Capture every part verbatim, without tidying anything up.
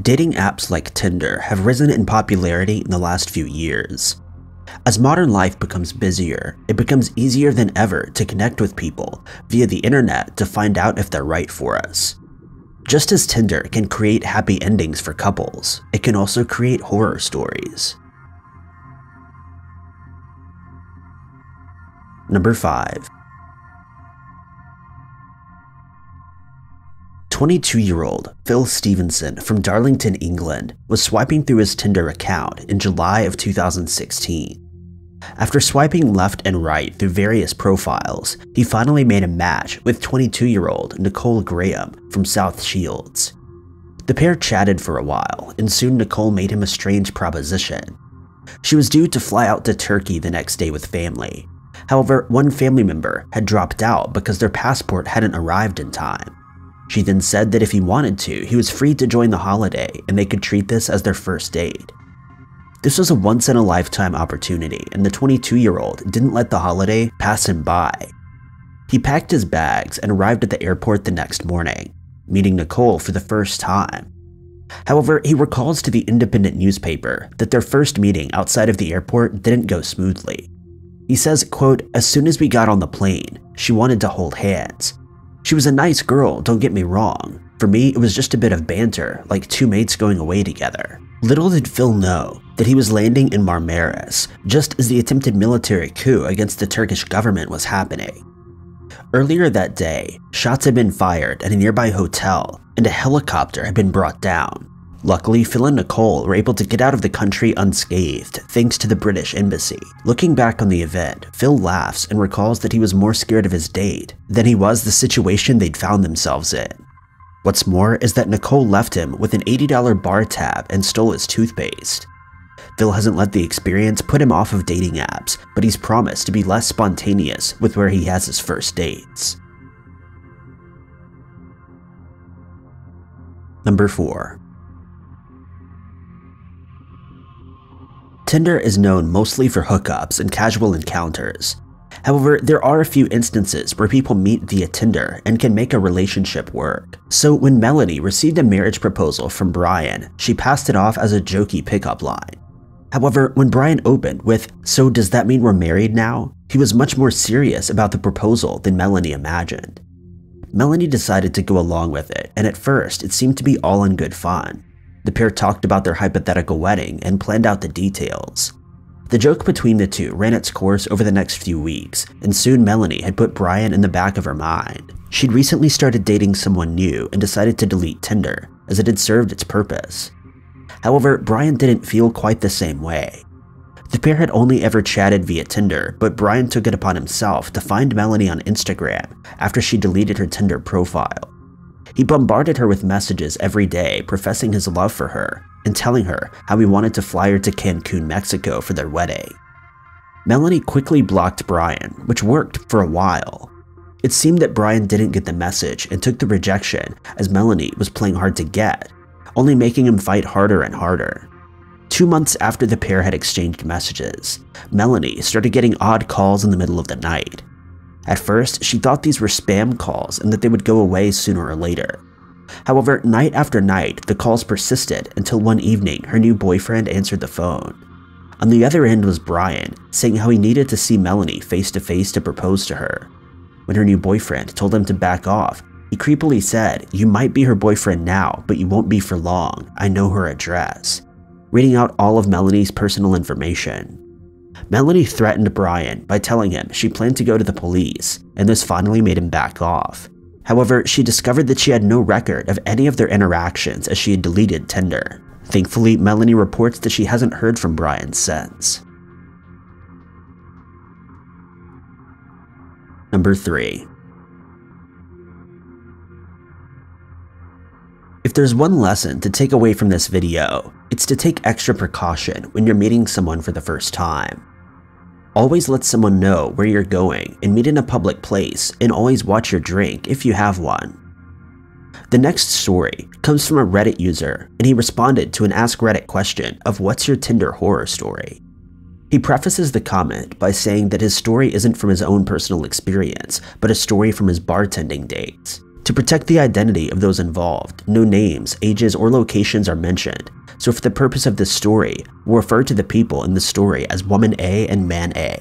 Dating apps like Tinder have risen in popularity in the last few years. As modern life becomes busier, it becomes easier than ever to connect with people via the internet to find out if they're right for us. Just as Tinder can create happy endings for couples, it can also create horror stories. Number five. twenty-two-year-old Phil Stevenson from Darlington, England, was swiping through his Tinder account in July of two thousand sixteen. After swiping left and right through various profiles, he finally made a match with twenty-two-year-old Nicole Graham from South Shields. The pair chatted for a while, and soon Nicole made him a strange proposition. She was due to fly out to Turkey the next day with family. However, one family member had dropped out because their passport hadn't arrived in time. She then said that if he wanted to, he was free to join the holiday and they could treat this as their first date. This was a once-in-a-lifetime opportunity, and the twenty-two-year-old didn't let the holiday pass him by. He packed his bags and arrived at the airport the next morning, meeting Nicole for the first time. However, he recalls to the Independent newspaper that their first meeting outside of the airport didn't go smoothly. He says, quote, "As soon as we got on the plane, she wanted to hold hands. She was a nice girl, don't get me wrong. For me, it was just a bit of banter, like two mates going away together." Little did Phil know that he was landing in Marmaris, just as the attempted military coup against the Turkish government was happening. Earlier that day, shots had been fired at a nearby hotel, and a helicopter had been brought down. Luckily, Phil and Nicole were able to get out of the country unscathed, thanks to the British embassy. Looking back on the event, Phil laughs and recalls that he was more scared of his date than he was the situation they'd found themselves in. What's more is that Nicole left him with an eighty dollar bar tab and stole his toothpaste. Phil hasn't let the experience put him off of dating apps, but he's promised to be less spontaneous with where he has his first dates. Number four. Tinder is known mostly for hookups and casual encounters. However, there are a few instances where people meet via Tinder and can make a relationship work. So when Melanie received a marriage proposal from Brian, she passed it off as a jokey pickup line. However, when Brian opened with, "So does that mean we're married now?" he was much more serious about the proposal than Melanie imagined. Melanie decided to go along with it, and at first it seemed to be all in good fun. The pair talked about their hypothetical wedding and planned out the details. The joke between the two ran its course over the next few weeks, and soon Melanie had put Brian in the back of her mind. She'd recently started dating someone new and decided to delete Tinder, as it had served its purpose. However, Brian didn't feel quite the same way. The pair had only ever chatted via Tinder, but Brian took it upon himself to find Melanie on Instagram after she deleted her Tinder profile. He bombarded her with messages every day professing his love for her and telling her how he wanted to fly her to Cancun, Mexico for their wedding. Melanie quickly blocked Brian, which worked for a while. It seemed that Brian didn't get the message and took the rejection as Melanie was playing hard to get, only making him fight harder and harder. Two months after the pair had exchanged messages, Melanie started getting odd calls in the middle of the night. At first, she thought these were spam calls and that they would go away sooner or later. However, night after night, the calls persisted until one evening her new boyfriend answered the phone. On the other end was Brian, saying how he needed to see Melanie face to face to propose to her. When her new boyfriend told him to back off, he creepily said, "You might be her boyfriend now, but you won't be for long. I know her address," reading out all of Melanie's personal information. Melanie threatened Brian by telling him she planned to go to the police, and this finally made him back off. However, she discovered that she had no record of any of their interactions as she had deleted Tinder. Thankfully, Melanie reports that she hasn't heard from Brian since. Number three. If there's one lesson to take away from this video, it's to take extra precaution when you're meeting someone for the first time. Always let someone know where you're going and meet in a public place, and always watch your drink if you have one. The next story comes from a Reddit user, and he responded to an Ask Reddit question of what's your Tinder horror story. He prefaces the comment by saying that his story isn't from his own personal experience, but a story from his bartending dates. To protect the identity of those involved, no names, ages, or locations are mentioned, so for the purpose of this story, we'll refer to the people in the story as Woman A and Man A.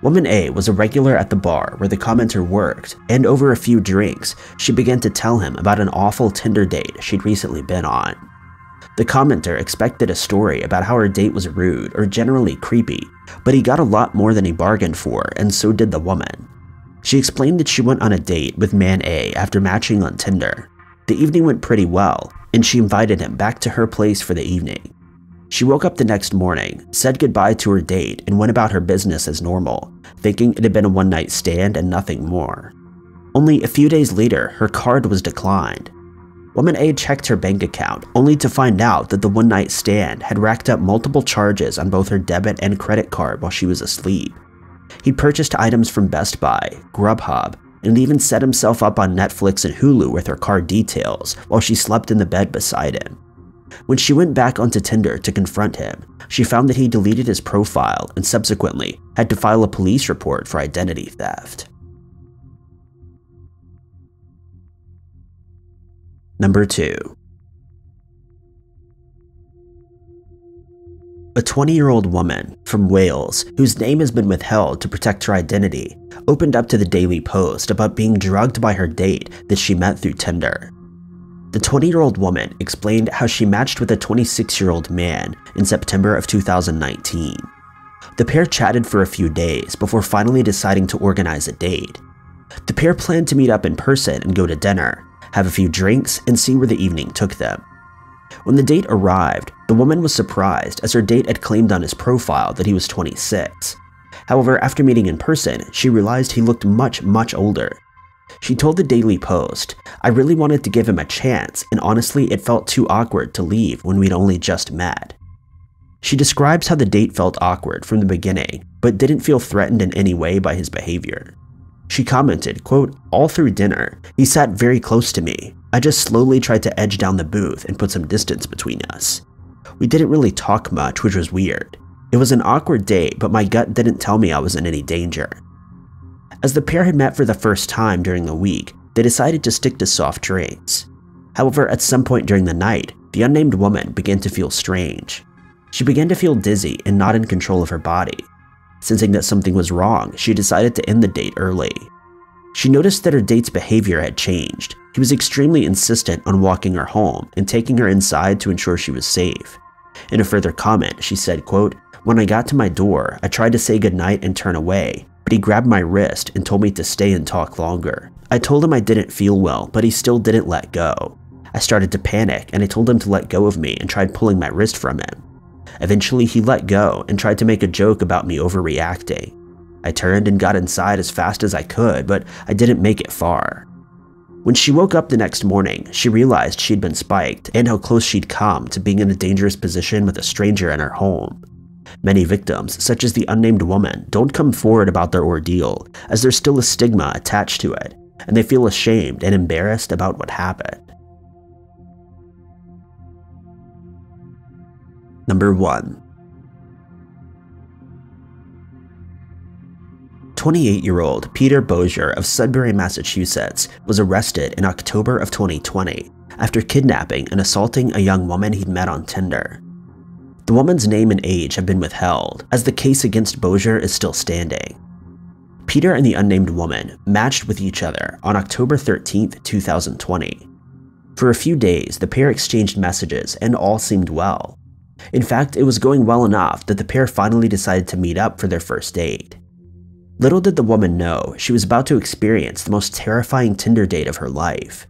Woman A was a regular at the bar where the commenter worked, and over a few drinks, she began to tell him about an awful Tinder date she'd recently been on. The commenter expected a story about how her date was rude or generally creepy, but he got a lot more than he bargained for, and so did the woman. She explained that she went on a date with Man A after matching on Tinder. The evening went pretty well, and she invited him back to her place for the evening. She woke up the next morning, said goodbye to her date, and went about her business as normal, thinking it had been a one-night stand and nothing more. Only a few days later, her card was declined. Woman A checked her bank account, only to find out that the one-night stand had racked up multiple charges on both her debit and credit card while she was asleep. He'd purchased items from Best Buy, Grubhub, and even set himself up on Netflix and Hulu with her card details while she slept in the bed beside him. When she went back onto Tinder to confront him, she found that he deleted his profile and subsequently had to file a police report for identity theft. Number two. A twenty-year-old woman from Wales, whose name has been withheld to protect her identity, opened up to the Daily Post about being drugged by her date that she met through Tinder. The twenty-year-old woman explained how she matched with a twenty-six-year-old man in September of two thousand nineteen. The pair chatted for a few days before finally deciding to organize a date. The pair planned to meet up in person and go to dinner, have a few drinks, and see where the evening took them. When the date arrived, the woman was surprised as her date had claimed on his profile that he was twenty-six. However, after meeting in person, she realized he looked much, much older. She told the Daily Post, "I really wanted to give him a chance, and honestly it felt too awkward to leave when we'd only just met." She describes how the date felt awkward from the beginning, but didn't feel threatened in any way by his behavior. She commented, quote, "All through dinner, he sat very close to me. I just slowly tried to edge down the booth and put some distance between us. We didn't really talk much, which was weird. It was an awkward date, but my gut didn't tell me I was in any danger." As the pair had met for the first time during the week, they decided to stick to soft drinks. However, at some point during the night, the unnamed woman began to feel strange. She began to feel dizzy and not in control of her body. Sensing that something was wrong, she decided to end the date early. She noticed that her date's behavior had changed. He was extremely insistent on walking her home and taking her inside to ensure she was safe. In a further comment, she said, quote, "When I got to my door, I tried to say goodnight and turn away, but he grabbed my wrist and told me to stay and talk longer. I told him I didn't feel well, but he still didn't let go. I started to panic and I told him to let go of me and tried pulling my wrist from him. Eventually he let go and tried to make a joke about me overreacting. I turned and got inside as fast as I could, but I didn't make it far." When she woke up the next morning, she realized she'd been spiked and how close she'd come to being in a dangerous position with a stranger in her home. Many victims, such as the unnamed woman, don't come forward about their ordeal, as there's still a stigma attached to it, and they feel ashamed and embarrassed about what happened. Number one. twenty-eight-year-old Peter Bozier of Sudbury, Massachusetts was arrested in October of twenty twenty after kidnapping and assaulting a young woman he'd met on Tinder. The woman's name and age have been withheld, as the case against Bozier is still standing. Peter and the unnamed woman matched with each other on October thirteenth, two thousand twenty. For a few days, the pair exchanged messages and all seemed well. In fact, it was going well enough that the pair finally decided to meet up for their first date. Little did the woman know she was about to experience the most terrifying Tinder date of her life.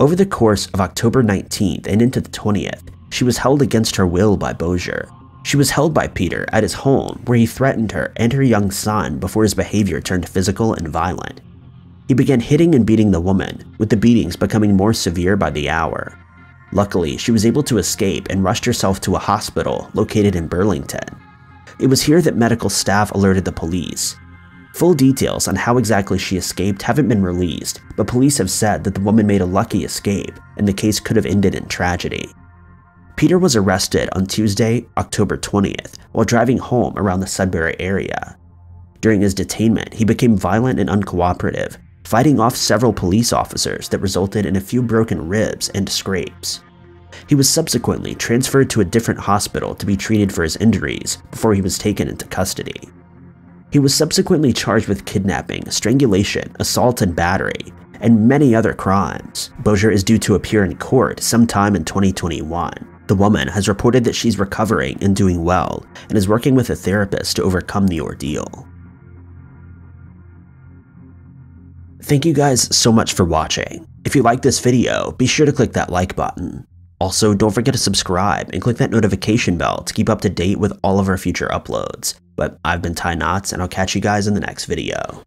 Over the course of October nineteenth and into the twentieth, she was held against her will by Bozier. She was held by Peter at his home, where he threatened her and her young son before his behavior turned physical and violent. He began hitting and beating the woman, with the beatings becoming more severe by the hour. Luckily, she was able to escape and rushed herself to a hospital located in Burlington. It was here that medical staff alerted the police. Full details on how exactly she escaped haven't been released, but police have said that the woman made a lucky escape and the case could have ended in tragedy. Peter was arrested on Tuesday, October twentieth, while driving home around the Sudbury area. During his detainment, he became violent and uncooperative, fighting off several police officers that resulted in a few broken ribs and scrapes. He was subsequently transferred to a different hospital to be treated for his injuries before he was taken into custody. He was subsequently charged with kidnapping, strangulation, assault and battery, and many other crimes. Bozier is due to appear in court sometime in twenty twenty-one. The woman has reported that she's recovering and doing well, and is working with a therapist to overcome the ordeal. Thank you guys so much for watching. If you like this video, be sure to click that like button. Also, don't forget to subscribe and click that notification bell to keep up to date with all of our future uploads. But I've been Ty Notts, and I'll catch you guys in the next video.